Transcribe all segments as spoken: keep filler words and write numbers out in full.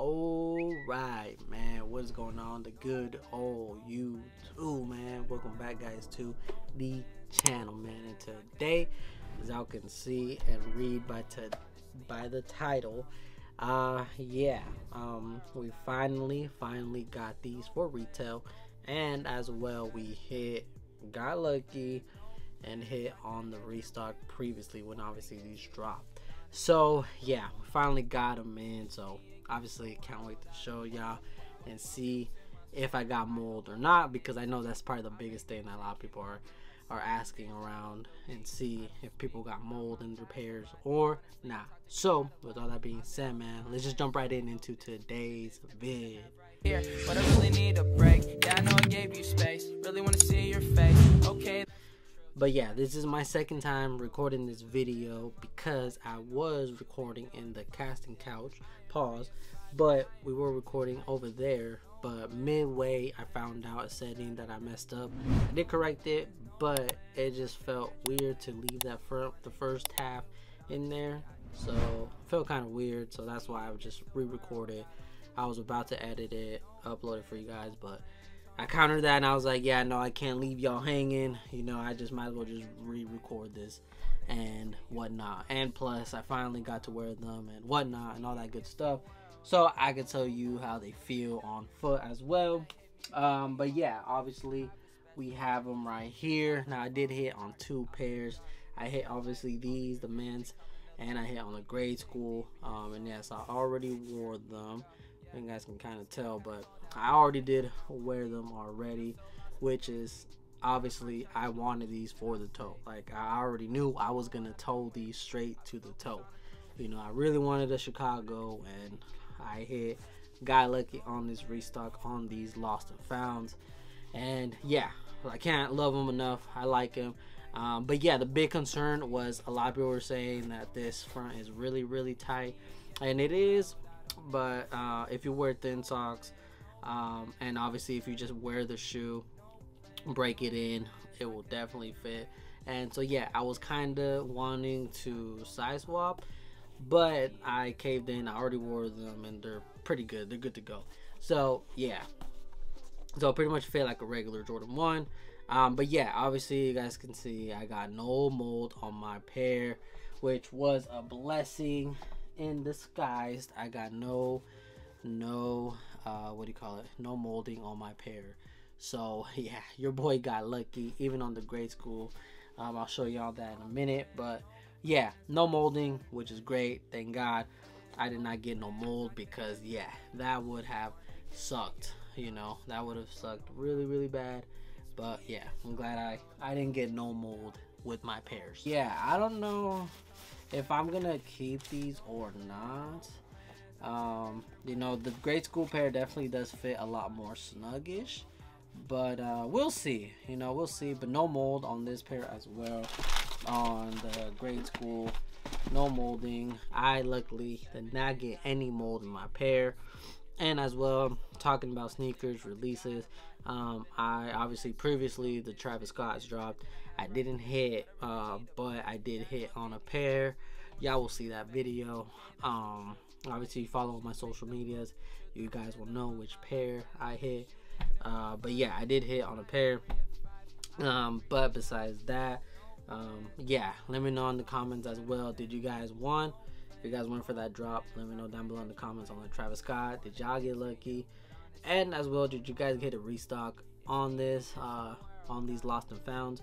All right, man, what's going on? The good old YouTube, man. Welcome back, guys, to the channel, man. And today, as y'all can see and read by to by the title, uh yeah um we finally finally got these for retail, and as well we hit got lucky and hit on the restock previously when obviously these dropped. So yeah, we finally got them in, so obviously can't wait to show y'all and see if I got mold or not, because I know that's probably the biggest thing that a lot of people are are asking around, and see if people got mold and repairs or not. So with all that being said, man, let's just jump right in into today's vid. Here, but I really need a break. Yeah, I know I gave you space. Really want to see your face. Okay. But yeah, this is my second time recording this video because I was recording in the casting couch, pause, but we were recording over there, but midway I found out a setting that I messed up. I did correct it, but it just felt weird to leave that front, the first half in there, so it felt kind of weird, so that's why I just re-recorded. I was about to edit it, upload it for you guys, but I countered that and I was like, yeah, no, I can't leave y'all hanging. You know, I just might as well just re-record this and whatnot. And plus, I finally got to wear them and whatnot and all that good stuff, so I could tell you how they feel on foot as well. Um, but yeah, obviously, we have them right here. Now, I did hit on two pairs. I hit, obviously, these, the men's, and I hit on the grade school. Um, and yes, I already wore them. You guys can kind of tell, but I already did wear them already, which is obviously I wanted these for the toe. Like, I already knew I was gonna toe these straight to the toe. You know, I really wanted a Chicago, and I hit got lucky on this restock on these lost and founds, and yeah, I can't love them enough. I like them. Um, but yeah, the big concern was a lot of people were saying that this front is really really tight, and it is. But uh, if you wear thin socks, um, and obviously if you just wear the shoe, break it in, it will definitely fit. And so yeah, I was kind of wanting to size swap, but I caved in. I already wore them and they're pretty good. They're good to go. So yeah, so pretty much fit like a regular Jordan one. Um, but yeah, obviously you guys can see I got no mold on my pair, which was a blessing in disguise. I got no no uh what do you call it no molding on my pair, so yeah, your boy got lucky even on the grade school. um I'll show y'all that in a minute, but yeah, no molding, which is great. Thank God I did not get no mold, because yeah, that would have sucked. You know, that would have sucked really really bad. But yeah, I'm glad I I didn't get no mold with my pairs. Yeah, I don't know if I'm gonna keep these or not. Um you know, the grade school pair definitely does fit a lot more snuggish, but uh we'll see. You know, we'll see. But no mold on this pair as well, on the grade school, no molding. I luckily did not get any mold in my pair. And as well, talking about sneakers releases, um I obviously previously the Travis Scott's dropped. I didn't hit, uh, but I did hit on a pair. Y'all will see that video. Um, obviously, follow my social medias. You guys will know which pair I hit. Uh, but yeah, I did hit on a pair. Um, but besides that, um, yeah, let me know in the comments as well. Did you guys want? If you guys went for that drop, let me know down below in the comments on the Travis Scott. Did y'all get lucky? And as well, did you guys get a restock on this, uh, on these lost and founds?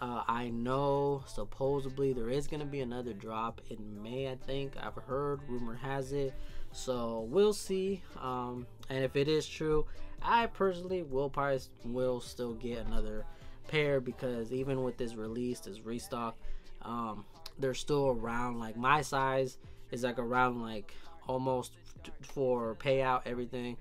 Uh, I know supposedly there is going to be another drop in May, I think. I've heard, rumor has it. So we'll see. Um, and if it is true, I personally will probably will still get another pair, because even with this release, this restock, um, they're still around like my size is like around like almost for payout, everything.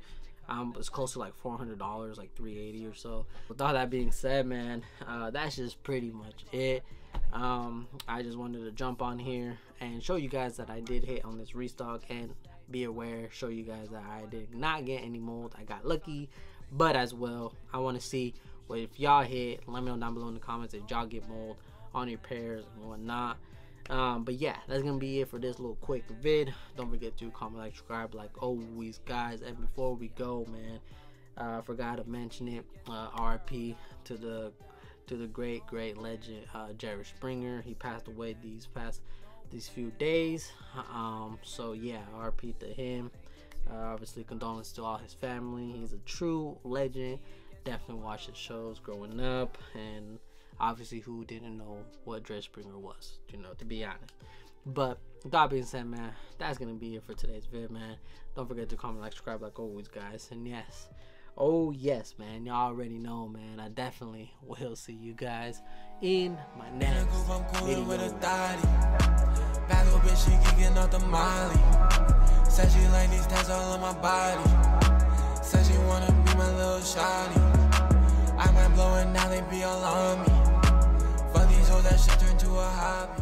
Um, it's close to like four hundred dollars, like three eighty or so. With all that being said, man, uh, that's just pretty much it. Um, I just wanted to jump on here and show you guys that I did hit on this restock, and be aware, show you guys that I did not get any mold. I got lucky. But as well, I want to see what if y'all hit. Let me know down below in the comments if y'all get mold on your pairs and whatnot. Um, but yeah, that's gonna be it for this little quick vid. Don't forget to comment, like, subscribe, like always, guys. And before we go, man, I uh, forgot to mention it. Uh, R I P to the to the great, great legend uh, Jerry Springer. He passed away these past these few days. Um, so yeah, R I P to him. Uh, obviously, condolences to all his family. He's a true legend. Definitely watched his shows growing up, and obviously, who didn't know what Jerry Springer was, you know, to be honest. But with that being said, man, that's gonna be it for today's vid, man. Don't forget to comment, like, subscribe, like always, guys. And yes, oh yes, man, y'all already know, man, I definitely will see you guys in my next video. Said she like these tats all on my body. Said she wanna be my little shawty. I might blow and now they be all on me. Fuck these hoes, that shit turned to a hobby.